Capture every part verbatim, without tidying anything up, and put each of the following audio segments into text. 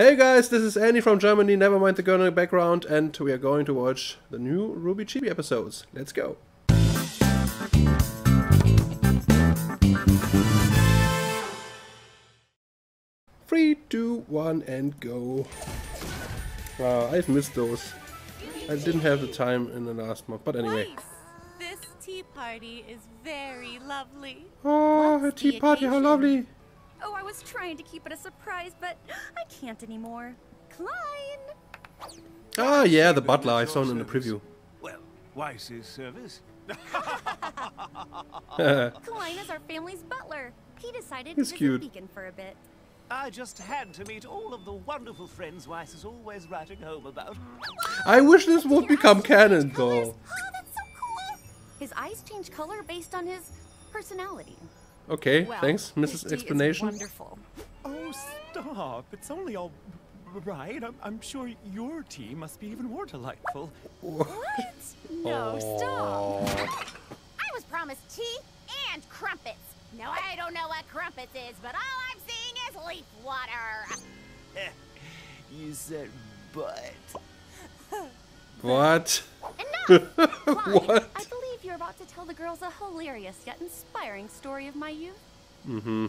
Hey guys, this is Andy from Germany, never mind the girl in the background, and we are going to watch the new R W B Y Chibi episodes. Let's go! three, two, one and go. Wow, I've missed those. I didn't have the time in the last month, but anyway. This tea party is very lovely. Oh, a tea party, how lovely! Oh, I was trying to keep it a surprise, but I can't anymore. Klein! Ah, yeah, the butler I saw in the preview. Well, Weiss's service. Klein is our family's butler. He decided to be a vegan for a bit. I just had to meet all of the wonderful friends Weiss is always writing home about. I wish this would become canon, though. Oh, that's so cool! His eyes change color based on his personality. Okay, well, thanks, Missus Explanation. Wonderful. Oh, stop. It's only all right. I'm, I'm sure your tea must be even more delightful. What? No, oh. Stop. I was promised tea and crumpets. Now, I don't know what crumpets is, but all I'm seeing is leaf water. You said but. What? Enough! What? I believe you're about to tell the girls a hilarious yet inspiring story of my youth. Mm-hmm.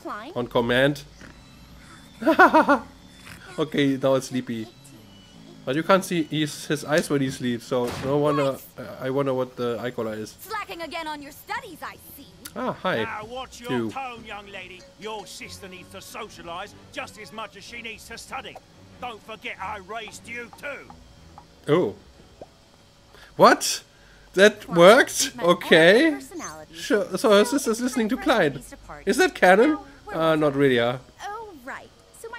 Klein? On command. Okay, now it's sleepy. But you can't see his, his eyes when he sleeps, so no wonder. Uh, I wonder what the eye color is. Slacking again on your studies, I see. Ah, hi. Now watch your you. tone, young lady. Your sister needs to socialize just as much as she needs to study. Don't forget I raised you too. Oh. What? That worked? Okay. Sure. So her sister's listening to Klein. Is that canon? Uh, not really, huh?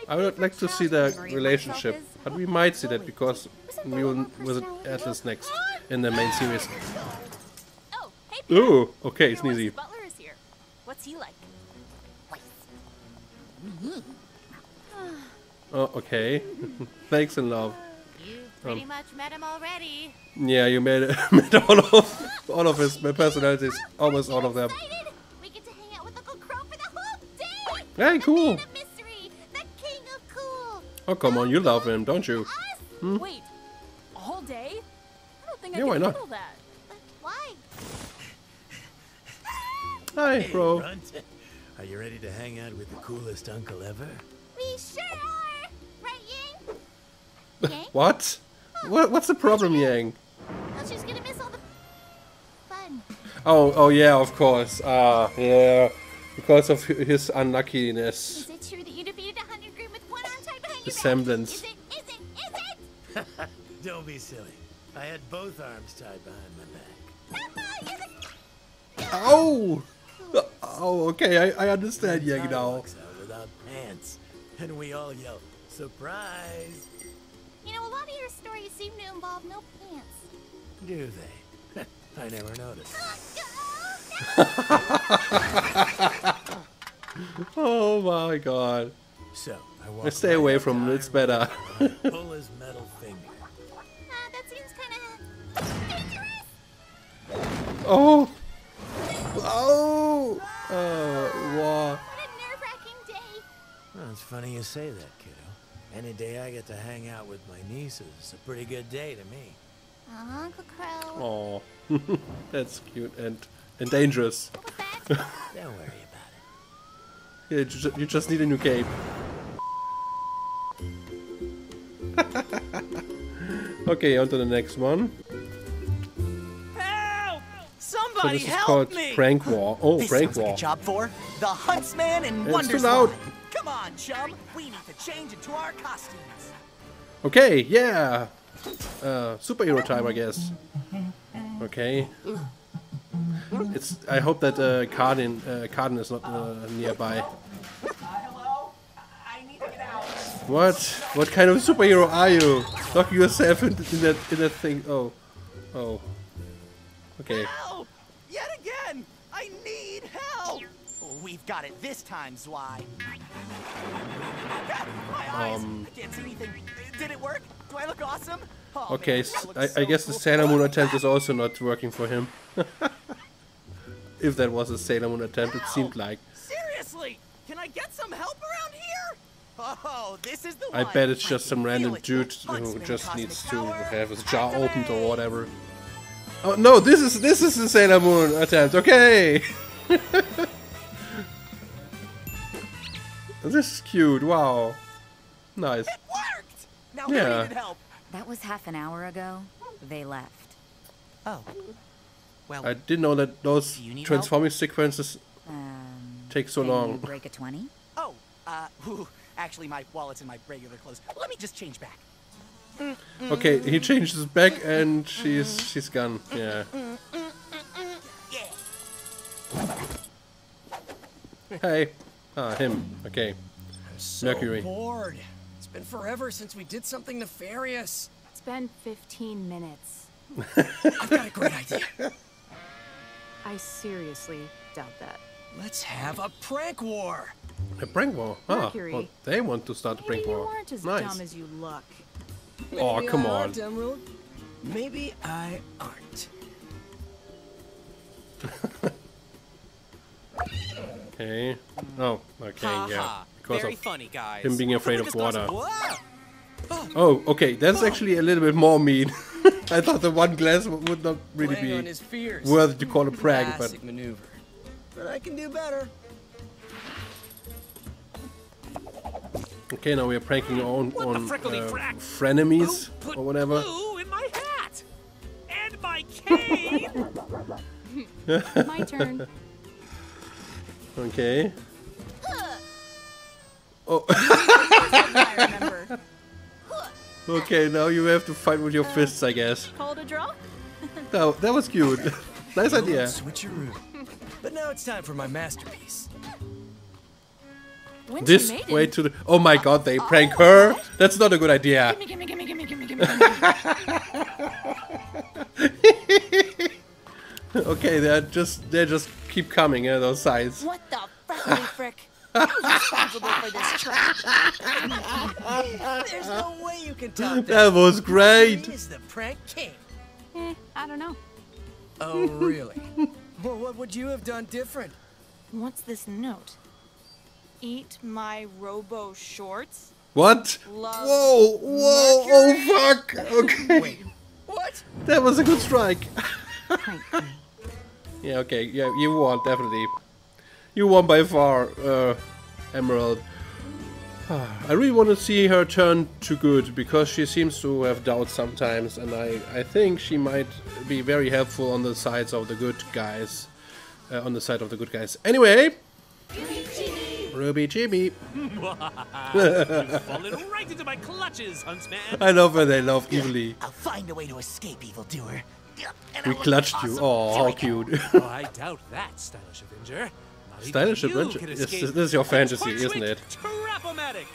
I would like to see the relationship, but we might see that because Mune was at Atlas next in the main series. Ooh, okay, sneezy. Oh, okay. Thanks and love. Pretty much met him already. Yeah, you met, met all of all of his my personalities, almost all of them. We get to hang out with Uncle Qrow for the whole day. Hey, cool. The mystery, the king of cool. Oh, come on, you love him, don't you? Hmm? Wait, all day? I don't think I yeah, can handle that. Why? Hi, bro. Hey, are you ready to hang out with the coolest uncle ever? We sure are, right, Ying? Ying? What? What, what's the problem, Yang? Oh, she's gonna miss all the fun. Oh, oh yeah, of course. Ah, yeah, because of his unluckiness. Is it true that you defeated a hundred Grimm with one arm tied behind your back? The semblance. Is it? Is it? Is it? Don't be silly. I had both arms tied behind my back. Oh! Oh, okay. I, I understand, Yang now. Without pants, and we all yell, "Surprise!" You know, a lot of your stories seem to involve no pants. Do they? I never noticed. Oh my god. So, I, I stay away from it, it's better. Pull his metal finger. Uh, that seems kind of dangerous. Oh. Oh. Uh, wow. What a nerve-wracking day. Well, it's funny you say that, kiddo. Any day I get to hang out with my nieces, it's a pretty good day to me. Aw, Uncle Qrow. Aw, that's cute and, and dangerous. Don't worry about it. Yeah, you, ju you just need a new cape. Okay, on to the next one. Help! Somebody so this is help called me! Prank War. Oh, this Prank War. Like a job for the Huntsman and Wonderswan. It's too loud. Come on, chum. We need to change into our costumes. Okay, yeah. Uh, superhero time, I guess. Okay. It's. I hope that uh, Cardin, uh, Cardin is not uh, nearby. Uh, hello? I need to get out. What? What kind of superhero are you? Lock yourself in, in that in that thing. Oh, oh. Okay. Help! Yet again, I need help. We've got it this time, Zwei. My eyes. Um, I can't see anything. Did it work? Do I look awesome? Oh, okay, man, I, I, look so I guess cool. The Sailor Moon attempt is also not working for him. If that was a Sailor Moon attempt, Ow! It seemed like. Seriously, can I get some help around here? Oh, this is the I bet it's just some random dude who just needs to have his jar opened or whatever. Oh no, this is this is the Sailor Moon attempt. Okay. This is cute. Wow. Nice. It worked. Now we yeah. needed help. That was half an hour ago. They left. Oh. Well. I didn't know that those transforming help? sequences um, take so long. Break a twenty. Oh. Uh. Whew. Actually, my wallet's in my regular clothes. Let me just change back. Okay, he changes back and she's she's gone. Yeah. Hey. Ah, him. Okay. So Mercury. Bored. It's been forever since we did something nefarious. It's been fifteen minutes. I've got a great idea. I seriously doubt that. Let's have a prank war. A prank war? Ah, well, they want to start a prank war. Maybe you aren't as dumb as you look. Oh, come on. Maybe I aren't. Okay. Oh, okay, ha, yeah. Ha. Because Very of funny, guys. him being afraid of water. Oh, okay, that's actually a little bit more mean. I thought the one glass would not really be worthy to call a prank, but... maneuver. But I can do better. Okay, now we are pranking our own, own uh, frenemies oh, or whatever. Blue in my hat and my cane. My turn. Okay. Oh. I remember. Okay, now you have to fight with your fists, I guess. Called a draw? No, that was cute. Nice idea. Switcheroo. But now it's time for my masterpiece. When this way to the oh my god, they prank her? That's not a good idea. Gimme, gimme, gimme, gimme, gimme, gimme, gimme. Okay, they're just they just keep coming, yeah, those sides. What the frickly frick? Who's responsible for this track? There's no way you can top that. That was great. Is the prank king? Eh, I don't know. Oh really? Well, what would you have done different? What's this note? Eat my robo shorts. What? Love whoa, whoa, Mercury. Oh fuck! Okay. Wait, what? That was a good strike. Yeah, okay, yeah, you won, definitely. You won by far, uh, Emerald. I really want to see her turn to good, because she seems to have doubts sometimes, and I, I think she might be very helpful on the sides of the good guys. Uh, on the side of the good guys. Anyway! R W B Y Chibi. You've fallen right into my clutches, Huntsman. I love when they love evilly. I'll find a way to escape, evildoer. We clutched awesome. you. Oh, how cute. Oh, I doubt that, Stylish Avenger. Not Stylish Avenger? Yes, this is your fantasy, isn't it? Trap-o-matic.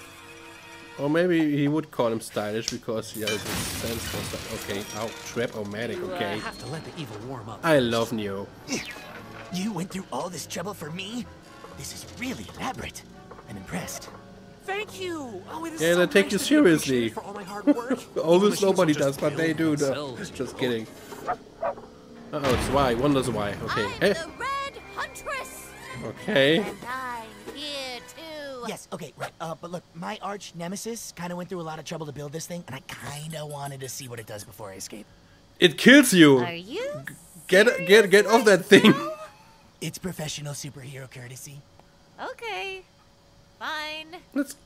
Or maybe he would call him Stylish because he has a sense for stuff. Okay, oh, Trap-o-matic, okay. You have to let the evil warm up. I love Neo. You went through all this trouble for me? This is really elaborate. I'm impressed. Thank you. Oh, it is yeah, so they take nice you seriously. For all my hard work. Almost nobody does, but they do. No. Just kidding. Uh oh, it's Zwei. One does Zwei. Okay. I'm hey. The Red Huntress. Okay. And I'm here too. Yes. Okay. Right. Uh, but look, my arch nemesis kind of went through a lot of trouble to build this thing, and I kind of wanted to see what it does before I escape. It kills you. Are you get get get off that thing. It's professional superhero courtesy. Okay, fine. Let's.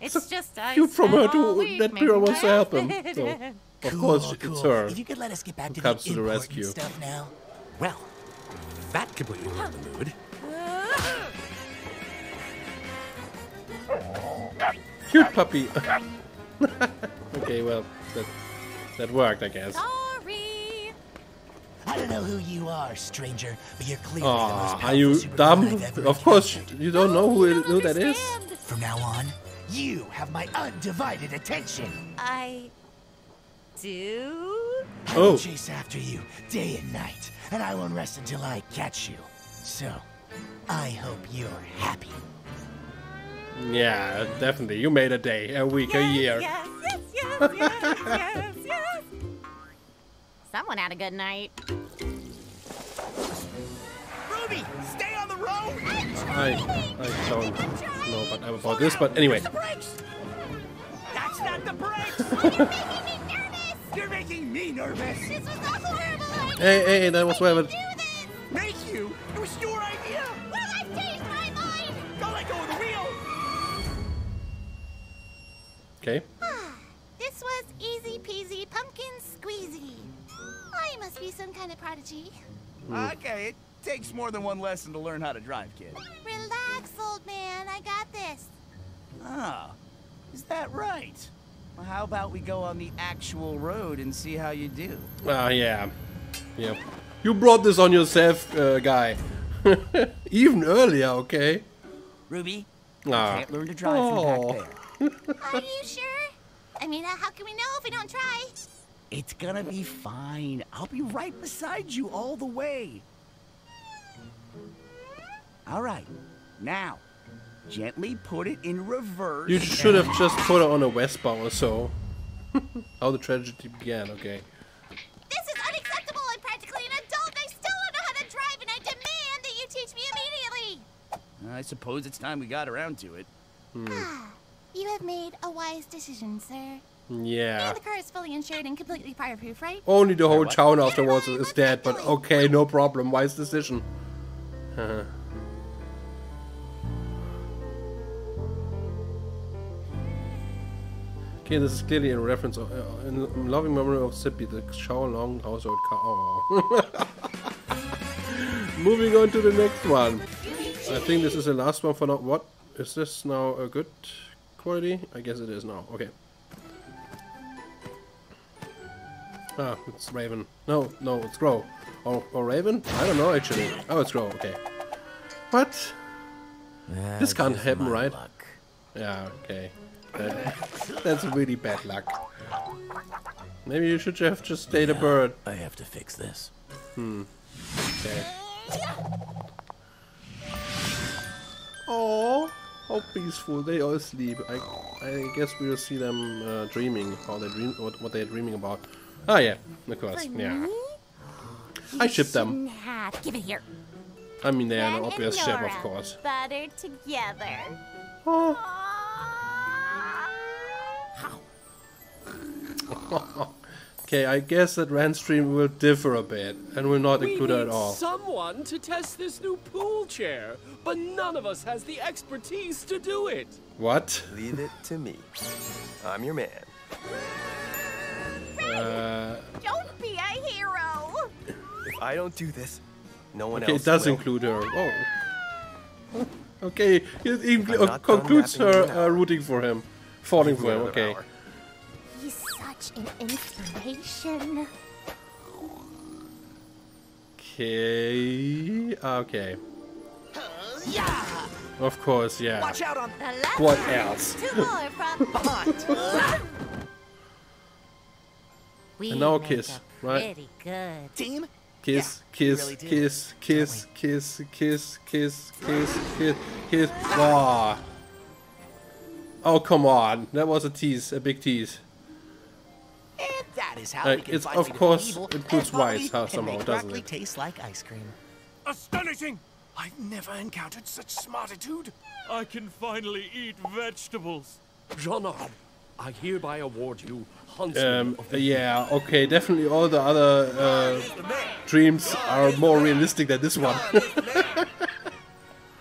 It's, it's just cute from her to that Pyrrha wants to help him. So, of cool, course, cool. it's her. If you could let us get back to comes the, to the rescue stuff now. Well, that could put you in the mood. Cute puppy. Okay, well, that that worked, I guess. I don't know who you are, stranger, but you're clearly oh, the most powerful are you dumb? Of course, you don't know who, it, who that is. From now on, you have my undivided attention. I do? I will oh. chase after you day and night, and I won't rest until I catch you. So, I hope you're happy. Yeah, definitely. You made a day, a week, yes, a year. Yes, yes, yes, yes, yes, yes. Someone had a good night. R W B Y, stay on the road! I, I don't know about, know about this, but anyway. That's not the brakes! You're making me nervous! You're making me nervous! This was not horrible! I hey, hey, hey, that was whatever. Make you? It was your idea! Well, I've changed my mind! Don't let go of the wheel! Okay. This was easy peasy, pumpkin squeezy. I must be some kind of prodigy. Mm. Okay, it takes more than one lesson to learn how to drive, kid. Relax, old man. I got this. Ah, is that right? Well, how about we go on the actual road and see how you do? Oh, yeah. Yeah. You brought this on yourself, uh, guy. Even earlier, okay? R W B Y, ah. I can't learn to drive oh. from back there. Are you sure? I mean, uh, how can we know if we don't try? It's gonna be fine. I'll be right beside you all the way. All right, now, gently put it in reverse. You should have just put it on a Vespa or so. How the tragedy began, okay. This is unacceptable. I'm practically an adult and I still don't know how to drive, and I demand that you teach me immediately. I suppose it's time we got around to it. Hmm. You have made a wise decision, sir. Yeah. And the car is fully insured and completely fireproof, right? Only the whole town afterwards is dead, but okay, no problem. Wise decision. Huh. Okay, this is clearly a reference of, uh, in loving memory of Zippy, the Xiaolong household car. Oh. Moving on to the next one. I think this is the last one for now. What? Is this now a good quality? I guess it is now. Okay. Ah, it's Raven. No, no, it's Qrow. Or, or Raven? I don't know, actually. Oh, it's Qrow, okay. What? Uh, this can't happen, right? Luck. Yeah, okay. That, that's really bad luck. Maybe you should have just stayed yeah, a bird. I have to fix this. Hmm. Okay. Oh, how peaceful. They all sleep. I, I guess we'll see them uh, dreaming. How they dream, what, what they're dreaming about. Oh yeah, of course. For yeah. Me? I ship them. Have. Give it here. I mean, they are an obvious ship, of course. Buttered together. Oh. Oh. Okay, I guess that Ren's stream will differ a bit and will not we include it at all. Someone to test this new pool chair, but none of us has the expertise to do it. What? Leave it to me. I'm your man. Uh, don't be a hero. If I don't do this, no one okay, else. It does will. Include her. Oh. Okay, it even concludes her uh, rooting for him, falling for him. Okay. Hour. He's such an inspiration. Okay. Okay. Uh, yeah. Of course, yeah. Watch out on the what else? Two more from We and now kiss, right? Good. Team? Kiss, yeah, kiss, really kiss, kiss, kiss, kiss, kiss, kiss, kiss, kiss. Ah. Oh, come on. That was a tease, a big tease. And that is how like, it's, of course, it includes Weiss how somehow, doesn't it? Tastes like ice cream. Astonishing! I've never encountered such smartitude. I can finally eat vegetables. Jaune, I hereby award you Um, yeah, okay, definitely all the other uh, dreams are more realistic than this one.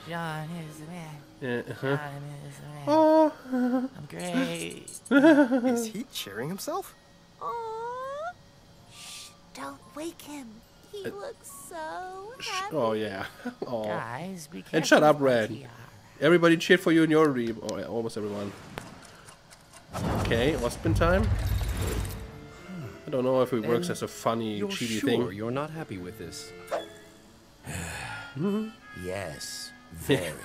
John is the man. Yeah, uh-huh. John is the man. Oh. I'm great. Is he cheering himself? Oh, shh, don't wake him. He uh, looks so happy. Oh, yeah. Oh. Guys, be careful. And shut up, Ren. Everybody cheered for you in your dream. Oh, yeah, almost everyone. Okay, Ozpin time. I don't know if it works and as a funny you're chibi sure thing. You're not happy with this. Mm-hmm. Yes, very.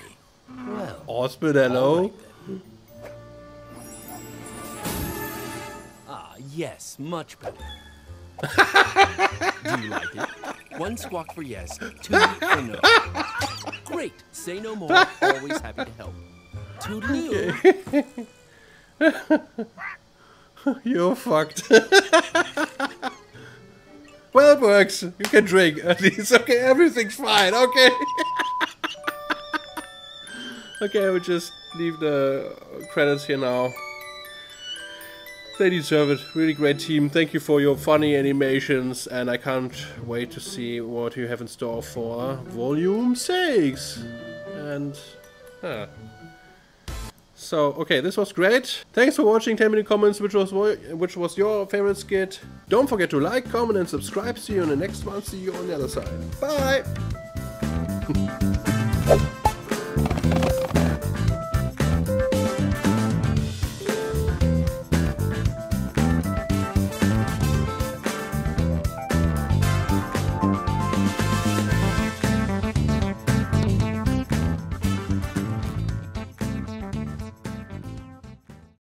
Well, Ozpin, hello. Right, ah, yes, much better. Do you like it? One squawk for yes, two for no. Great, say no more. Always happy to help. Toodaloo. Okay. You're fucked. Well, it works. You can drink at least. Okay, everything's fine. Okay. Okay, I will just leave the credits here now. They deserve it. Really great team. Thank you for your funny animations, and I can't wait to see what you have in store for Volume six. And... Huh. So, okay, this was great. Thanks for watching. Tell me in the comments which was, which was your favorite skit. Don't forget to like, comment, and subscribe. See you in the next one. See you on the other side. Bye!